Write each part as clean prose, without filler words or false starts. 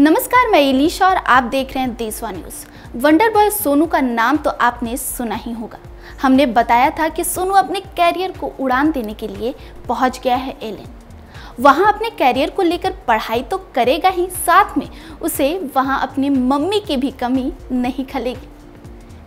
नमस्कार, मैं इलीशा और आप देख रहे हैं देशवा न्यूज़। वंडर बॉय सोनू का नाम तो आपने सुना ही होगा। हमने बताया था कि सोनू अपने कैरियर को उड़ान देने के लिए पहुंच गया है एलन। वहां अपने कैरियर को लेकर पढ़ाई तो करेगा ही, साथ में उसे वहां अपनी मम्मी की भी कमी नहीं खलेगी,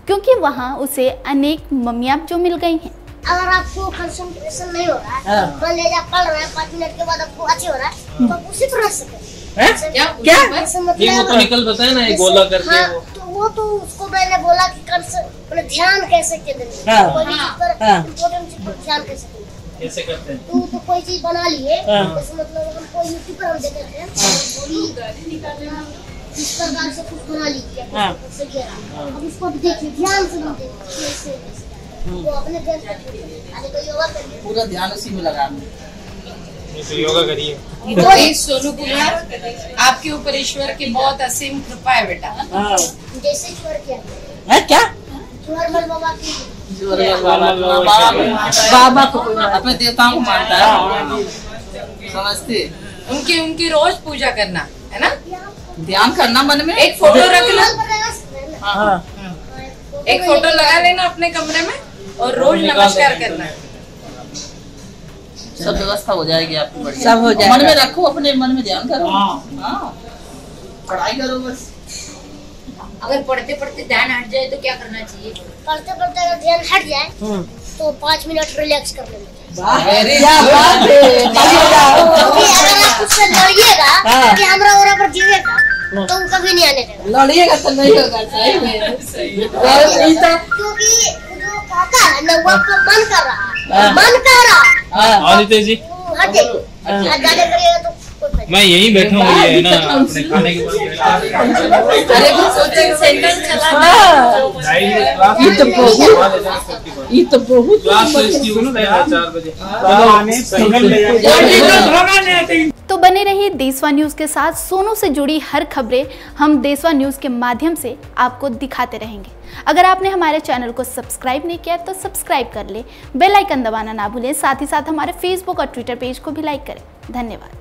क्योंकि वहां उसे अनेक मम्मियाँ जो मिल गई हैं। अगर आपको कंसंट्रेशन नहीं हो रहा है, कॉलेज आप पढ़ रहे हैं, 5 मिनट के बाद आपको अच्छी हो रहा है, तो उसी तरह से क्या मतलब तो निकल बताया ना, ये गोला करके। हाँ, तो वो तो उसको मैंने बोला कि कंसंट्रेशन ध्यान कैसे देंगे, कोई चीज पर इम्पोर्टेंट चीज पर ध्यान कैसे करते हैं। तो कोई चीज बना लिए, मतलब हम कोई यूट्यूब पर हम देखते हैं, बोली निकालना इस प्रकार से कुछ बना लीजिए, अब उसको देखिए ध्यान से, देखिए वो अपने योगा करिए, पूरा ध्यान उसी में लगा योगा करिए। तो सोनू कुमार, आपके ऊपर ईश्वर की बहुत असीम कृपा है बेटा। जैसे क्या बाबा को अपने देवताओं को मानता है, समझते, उनकी उनकी रोज पूजा करना है ना, ध्यान करना, मन में एक फोटो रखना, एक फोटो लगा लेना अपने कमरे में और रोज नमस्कार करना है। सब व्यवस्था हो जाएगी आपकी, सब हो जाएगा। मन में रखो, अपने मन में ध्यान करो, पढ़ाई करो बस। अगर पढ़ते पढ़ते ध्यान हट जाए तो क्या करना चाहिए? पढ़ते पढ़ते अगर ध्यान हट जाए तो 5 मिनट रिलैक्स कर लेना। तुम कभी नहीं आने देगा, लड़िएगा तो नहीं होगा, सही में सही है। क्योंकि जो काका है ना, वो तो मन कर रहा है जी, हटे करिएगा तो मैं यहीं बैठा हूँ, ये ना अपने खाने के बाद। अरे वो कोचिंग सेंटर चला, ये तो बहुत क्लास इसकी होना है 4 बजे। तो बने रहिए देशवा न्यूज़ के साथ। सोनू से जुड़ी हर खबरें हम देशवा न्यूज़ के माध्यम से आपको दिखाते रहेंगे। अगर आपने हमारे चैनल को सब्सक्राइब नहीं किया तो सब्सक्राइब कर ले, बेल आइकन दबाना ना भूलें, साथ ही साथ हमारे फेसबुक और ट्विटर पेज को भी लाइक करें। धन्यवाद।